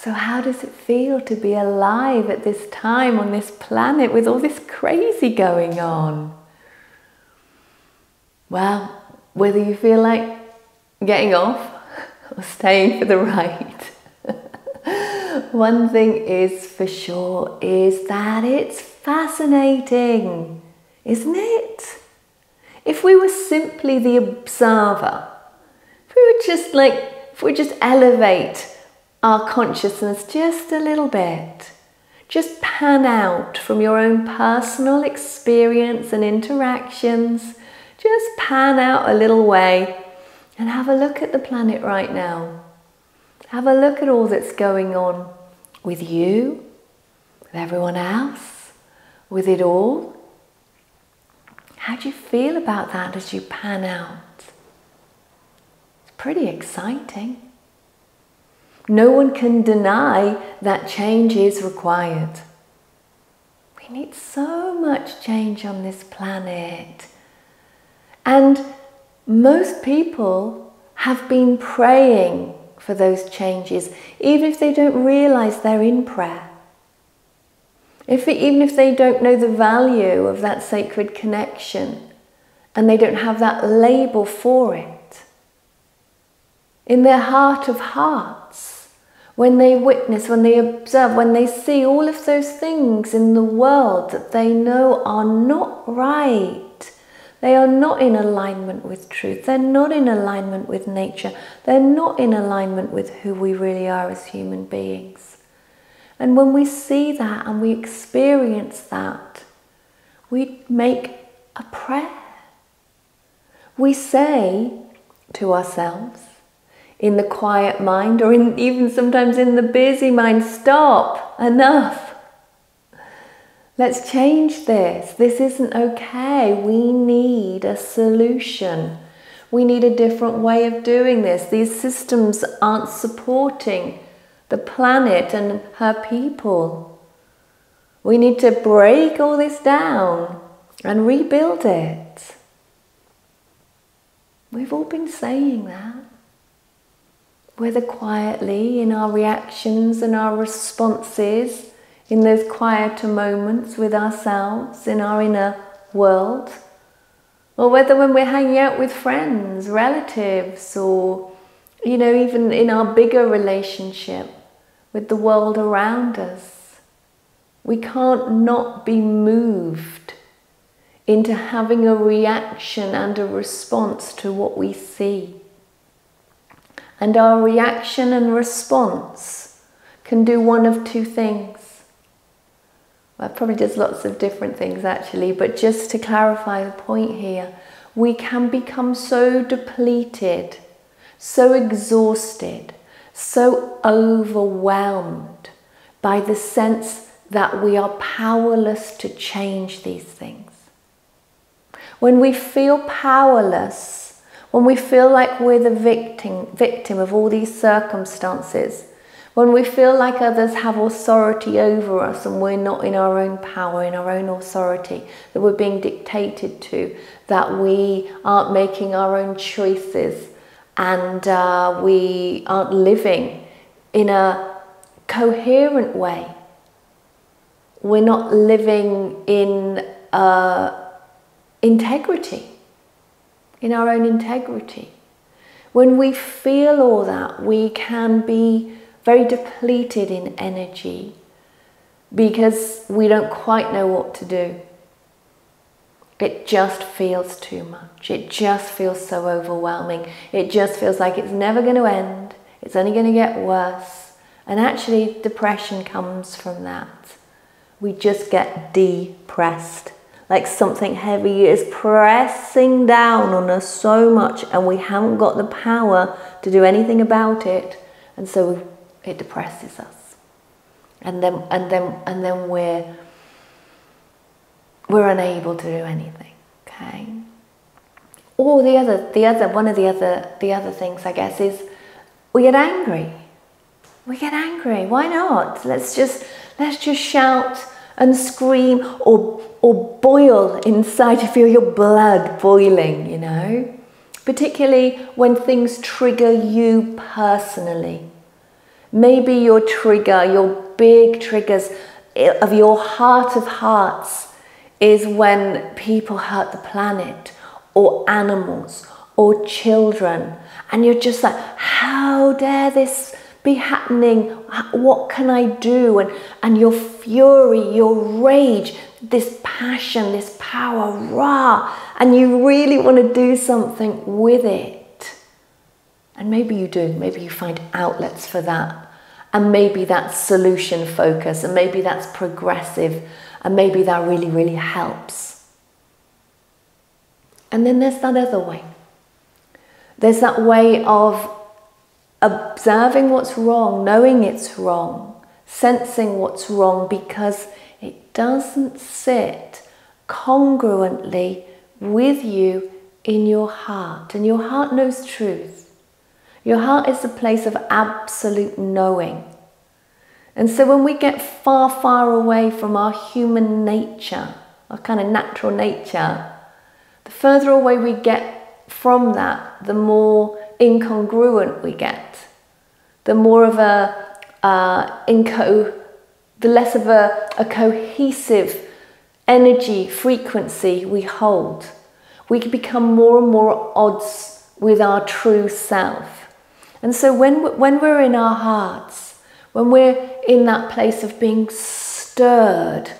So how does it feel to be alive at this time on this planet with all this crazy going on? Well, whether you feel like getting off or staying for the ride, one thing is for sure is that it's fascinating, isn't it? If we were simply the observer, if we just elevate our consciousness just a little bit, just pan out from your own personal experience and interactions, just pan out a little way and have a look at the planet right now. Have a look at all that's going on with you, with everyone else, with it all. How do you feel about that as you pan out? It's pretty exciting. No one can deny that change is required. We need so much change on this planet. And most people have been praying for those changes, even if they don't realize they're in prayer. Even if they don't know the value of that sacred connection and they don't have that label for it. In their heart of hearts, when they witness, when they observe, when they see all of those things in the world that they know are not right, they are not in alignment with truth, they're not in alignment with nature, they're not in alignment with who we really are as human beings. And when we see that and we experience that, we make a prayer. We say to ourselves, in the quiet mind or even sometimes in the busy mind, stop, enough. Let's change this. This isn't okay. We need a solution. We need a different way of doing this. These systems aren't supporting the planet and her people. We need to break all this down and rebuild it. We've all been saying that. Whether quietly in our reactions and our responses, in those quieter moments with ourselves, in our inner world, or whether when we're hanging out with friends, relatives, or, you know, even in our bigger relationship with the world around us. We can't not be moved into having a reaction and a response to what we see. And our reaction and response can do one of two things. Well, probably does lots of different things actually, but just to clarify the point here, we can become so depleted, so exhausted, so overwhelmed by the sense that we are powerless to change these things. When we feel powerless, when we feel like we're the victim of all these circumstances, when we feel like others have authority over us and we're not in our own power, in our own authority, that we're being dictated to, that we aren't making our own choices and we aren't living in a coherent way. We're not living in integrity, in our own integrity. When we feel all that, we can be very depleted in energy because we don't quite know what to do. It just feels too much. It just feels so overwhelming. It just feels like it's never going to end. It's only going to get worse. And actually, depression comes from that. We just get depressed, like something heavy is pressing down on us so much and we haven't got the power to do anything about it. And so it depresses us, and then we're unable to do anything. Okay. Or the other things, I guess, is we get angry. We get angry. Why not? Let's just shout and scream or boil inside. You feel your blood boiling. You know, particularly when things trigger you personally. Maybe your trigger, your big triggers of your heart of hearts is when people hurt the planet or animals or children, and you're just like, how dare this be happening? What can I do? And your fury, your rage, this passion, this power, rah, and you really want to do something with it. And maybe you do, maybe you find outlets for that. And maybe that's solution focus, and maybe that's progressive, and maybe that really, really helps. And then there's that other way. There's that way of observing what's wrong, knowing it's wrong, sensing what's wrong because it doesn't sit congruently with you in your heart. And your heart knows truth. Your heart is the place of absolute knowing. And so when we get far, far away from our human nature, our kind of natural nature, the further away we get from that, the more incongruent we get. The more of a, the less of a cohesive energy frequency we hold. We can become more and more at odds with our true self. And so when we're in our hearts, when we're in that place of being stirred,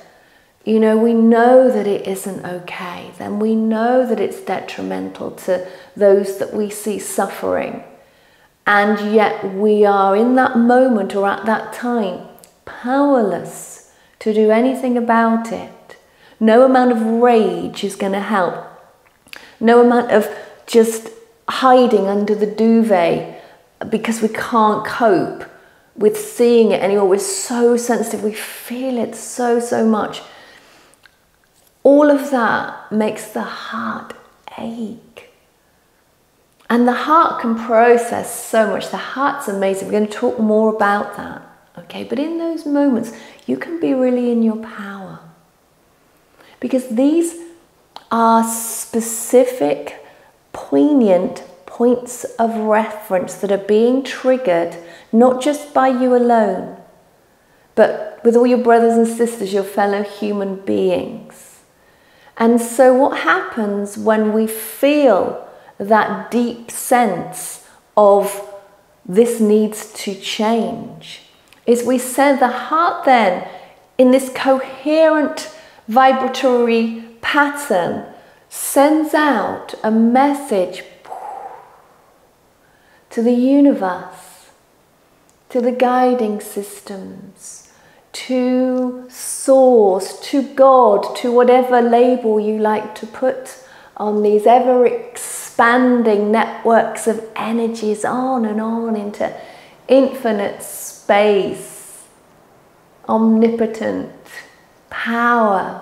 you know, we know that it isn't okay. Then we know that it's detrimental to those that we see suffering. And yet we are in that moment or at that time powerless to do anything about it. No amount of rage is going to help. No amount of just hiding under the duvet, because we can't cope with seeing it anymore. We're so sensitive, we feel it so, so much. All of that makes the heart ache. And the heart can process so much. The heart's amazing. We're going to talk more about that, okay? But in those moments, you can be really in your power, because these are specific, poignant points of reference that are being triggered, not just by you alone, but with all your brothers and sisters, your fellow human beings. And so what happens when we feel that deep sense of this needs to change is we send the heart then in this coherent vibratory pattern, sends out a message to the universe, to the guiding systems, to source, to God, to whatever label you like to put on these ever-expanding networks of energies, on and on into infinite space, omnipotent power,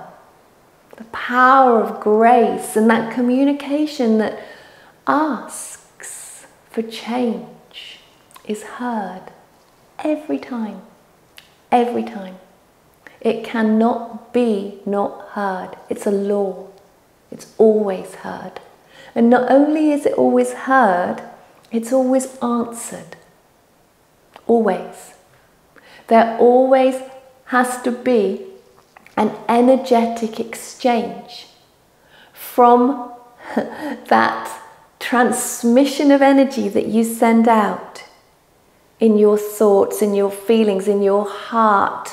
the power of grace, and that communication that asks for change is heard every time, every time. It cannot be not heard. It's a law. It's always heard. And not only is it always heard, it's always answered. Always. There always has to be an energetic exchange from that transmission of energy that you send out in your thoughts, in your feelings, in your heart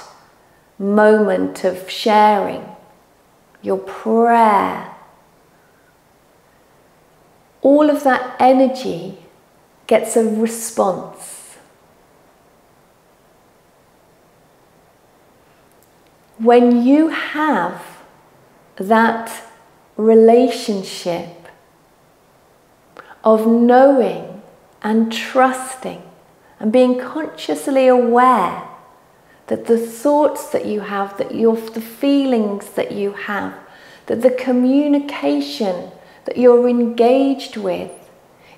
moment of sharing, your prayer. All of that energy gets a response. When you have that relationship of knowing and trusting and being consciously aware that the thoughts that you have, that the feelings that you have, that the communication that you're engaged with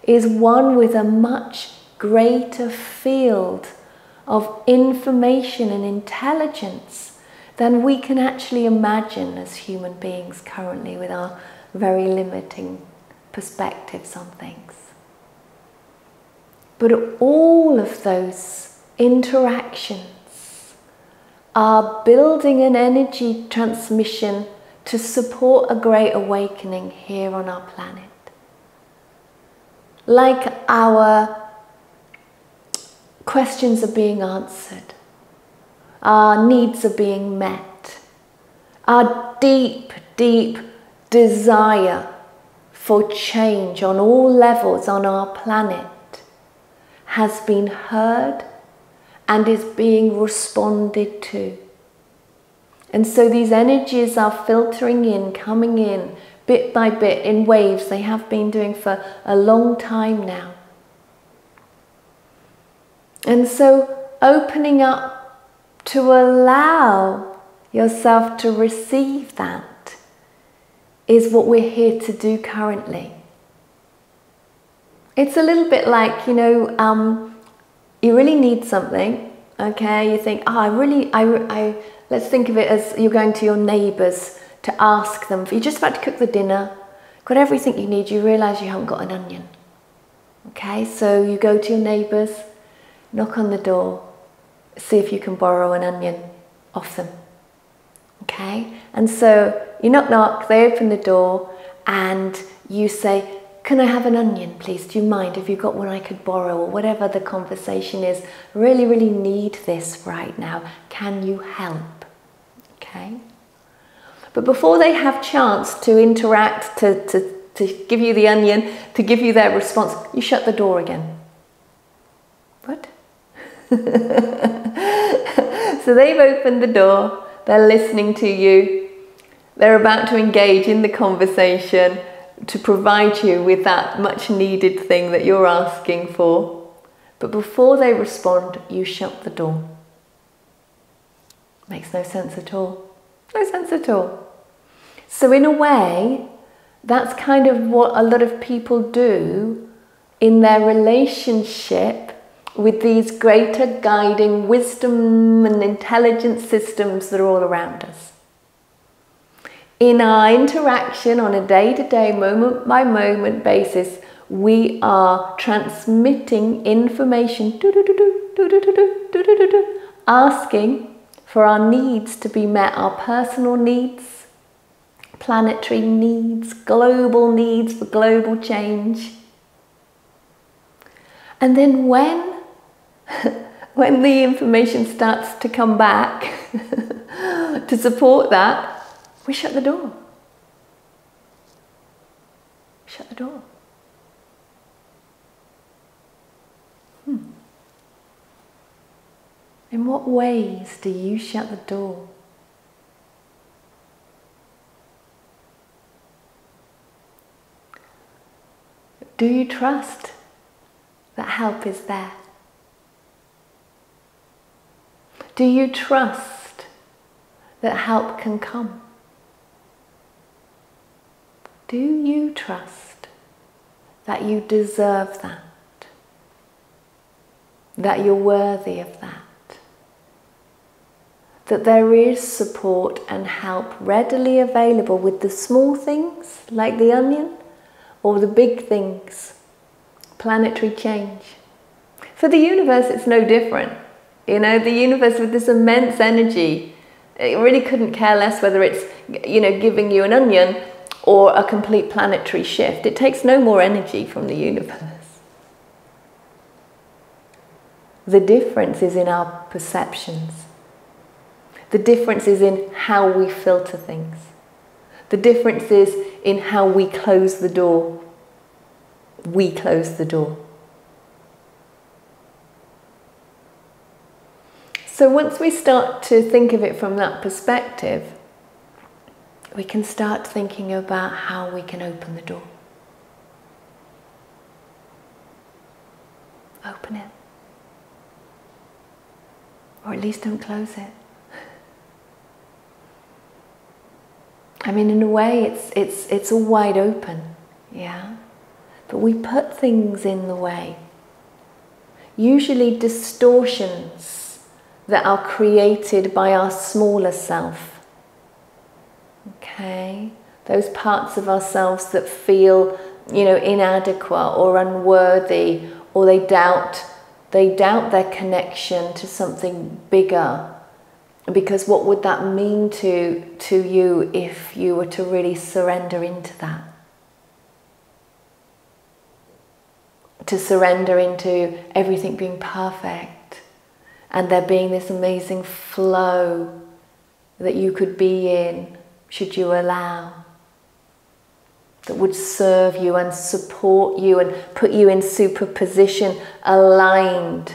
is one with a much greater field of information and intelligence than we can actually imagine as human beings currently with our very limiting perspectives on things. But all of those interactions are building an energy transmission to support a great awakening here on our planet. Like our questions are being answered, our needs are being met, our deep, deep desire for change on all levels on our planet has been heard and is being responded to. And so these energies are filtering in, coming in, bit by bit, in waves. They have been doing for a long time now. And so opening up to allow yourself to receive that is what we're here to do currently. It's a little bit like, you know, you really need something, okay? You think, oh, let's think of it as you're going to your neighbours to ask them. You're just about to cook the dinner, got everything you need, you realise you haven't got an onion. Okay, so you go to your neighbours, knock on the door, see if you can borrow an onion off them. Okay, and so you knock, knock, they open the door and you say, can I have an onion, please? Do you mind? Have you got one I could borrow? Or whatever the conversation is. I really, really need this right now. Can you help? Okay. But before they have chance to interact, to give you the onion, to give you their response, you shut the door again. What? So they've opened the door. They're listening to you. They're about to engage in the conversation to provide you with that much needed thing that you're asking for. But before they respond, you shut the door. Makes no sense at all. No sense at all. So in a way, that's kind of what a lot of people do in their relationship with these greater guiding wisdom and intelligence systems that are all around us. In our interaction on a day-to-day, moment-by-moment basis, we are transmitting information, asking for our needs to be met, our personal needs, planetary needs for global change. And then when the information starts to come back to support that, we shut the door. Shut the door. In what ways do you shut the door? Do you trust that help is there? Do you trust that help can come? Do you trust that you deserve that? That you're worthy of that? That there is support and help readily available with the small things like the onion or the big things, planetary change. For the universe, it's no different. You know, the universe with this immense energy, it really couldn't care less whether it's, you know, giving you an onion or a complete planetary shift. It takes no more energy from the universe. The difference is in our perceptions. The difference is in how we filter things. The difference is in how we close the door. We close the door. So once we start to think of it from that perspective, we can start thinking about how we can open the door. Open it. Or at least don't close it. I mean, in a way, it's all wide open, yeah? But we put things in the way. Usually distortions that are created by our smaller self. Okay, those parts of ourselves that feel, you know, inadequate or unworthy, or they doubt They doubt their connection to something bigger, because what would that mean to you if you were to really surrender into that? To surrender into everything being perfect and there being this amazing flow that you could be in, should you allow, that would serve you and support you and put you in superposition, aligned,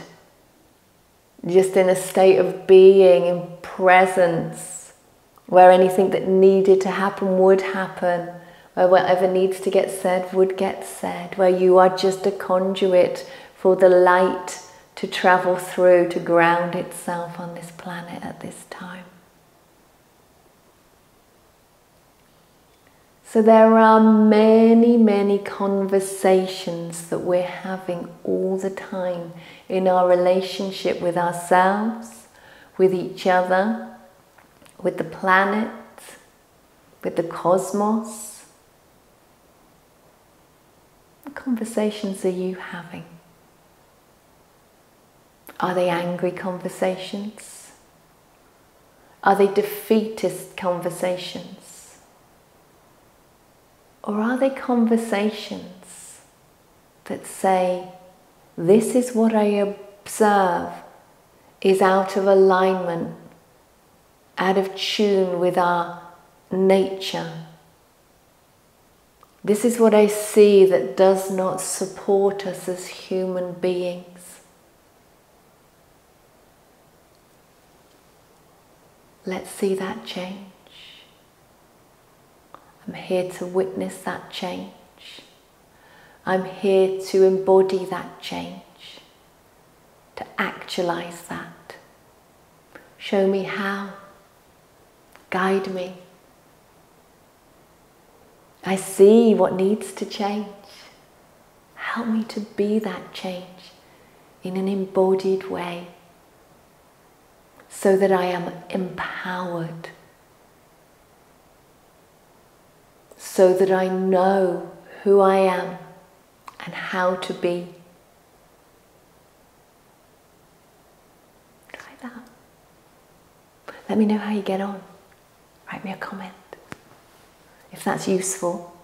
just in a state of being, in presence, where anything that needed to happen would happen, where whatever needs to get said would get said, where you are just a conduit for the light to travel through, to ground itself on this planet at this time. So there are many, many conversations that we're having all the time in our relationship with ourselves, with each other, with the planet, with the cosmos. What conversations are you having? Are they angry conversations? Are they defeatist conversations? Or are they conversations that say, this is what I observe is out of alignment, out of tune with our nature. This is what I see that does not support us as human beings. Let's see that change. I'm here to witness that change. I'm here to embody that change, to actualize that. Show me how. Guide me. I see what needs to change. Help me to be that change in an embodied way, so that I am empowered, so that I know who I am and how to be. Try that. Let me know how you get on. Write me a comment if that's useful.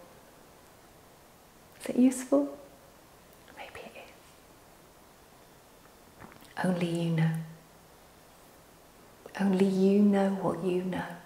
Is it useful? Maybe it is. Only you know. Only you know what you know.